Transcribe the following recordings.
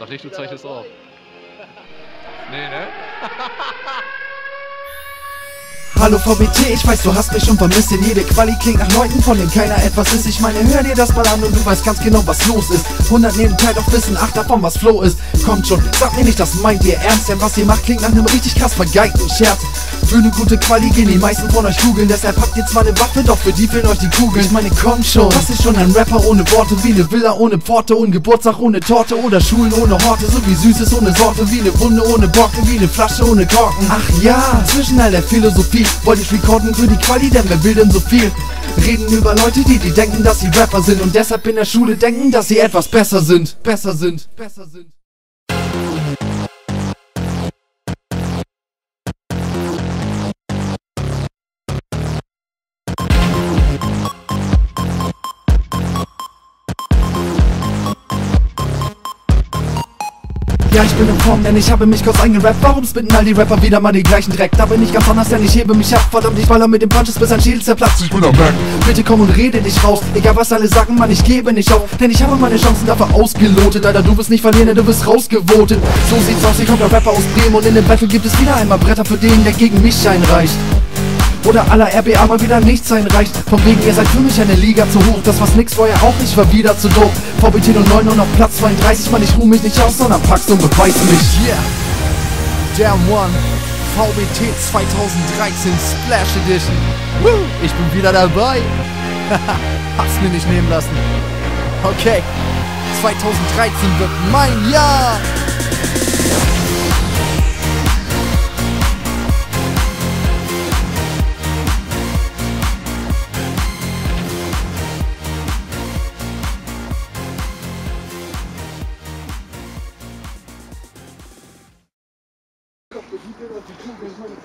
Sag nicht, du zeichnest auf. Nee, ne? Hallo VBT, ich weiß, du hast mich und vermisst, denn jede Quali klingt nach Leuten, von denen keiner etwas ist. Ich meine, hör dir das mal an und du weißt ganz genau, was los ist. 100 neben Teil auf Wissen, 8 davon, was Flow ist. Kommt schon, sag mir nicht, das meint ihr ernst, denn was ihr macht, klingt nach einem richtig krass vergeigten Scherz. Für eine gute Quali gehen die meisten von euch kugeln, deshalb habt ihr zwar eine Waffe, doch für die fehlen euch die Kugeln. Ich meine, komm schon, das ist schon ein Rapper ohne Worte, wie eine Villa ohne Pforte, und Geburtstag ohne Torte, oder Schulen ohne Horte, so wie Süßes ohne Sorte, wie eine Wunde ohne Borken, wie eine Flasche ohne Korken. Ach ja, Zwischenteil der Philosophie. Wollte ich recorden für die Quali, denn wer will denn so viel? Reden über Leute, die denken, dass sie Rapper sind, und deshalb in der Schule denken, dass sie etwas besser sind. Ja, ich bin im Form, denn ich habe mich kurz eingerappt. Warum spitten all die Rapper wieder mal den gleichen Dreck? Da bin ich ganz anders, denn ich hebe mich ab. Verdammt, ich baller mit den Punches, bis ein Schädel zerplatzt. Ich bin am Berg. Bitte komm und rede dich raus. Egal was alle sagen, Mann, ich gebe nicht auf. Denn ich habe meine Chancen dafür ausgelotet. Alter, du bist nicht verlieren, du bist rausgevotet. So sieht's aus, ich komm der Rapper aus Bremen. Und in dem Battle gibt es wieder einmal Bretter für den, der gegen mich einreicht. Oder aller RBA mal wieder nichts einreicht. Von wegen, ihr seid für mich eine Liga zu hoch. Das was nix vorher auch nicht war, wieder zu doof. VBT 09 und auf Platz 32, Mann, ich ruh mich nicht aus, sondern pack's und beweis mich. Yeah, Damn One, VBT 2013 Splash Edition. Woo, ich bin wieder dabei. Hab's mir nicht nehmen lassen. Okay, 2013 wird mein Jahr.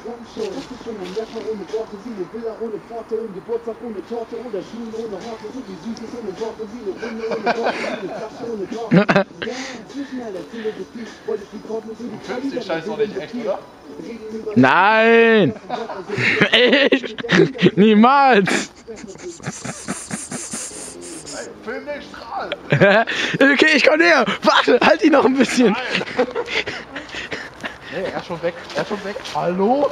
Das ist schon ein Rapper ohne Worte, sie eine Villa ohne Pforte, und Geburtstag ohne Torte, oder Schulen ohne Horte, so wie Süßes ohne Sorte, sie eine Runde ohne Worte, sie eine Flasche ohne Torte. Ja, inzwischen einer Philosophie, wollte ich die Korten für die Karte. Du findest den Scheiß noch nicht echt, oder? Nein! Echt? Niemals! Film den Strahl! Okay, ich komm näher! Warte, halt ihn noch ein bisschen! Hey, er ist schon weg, Hallo?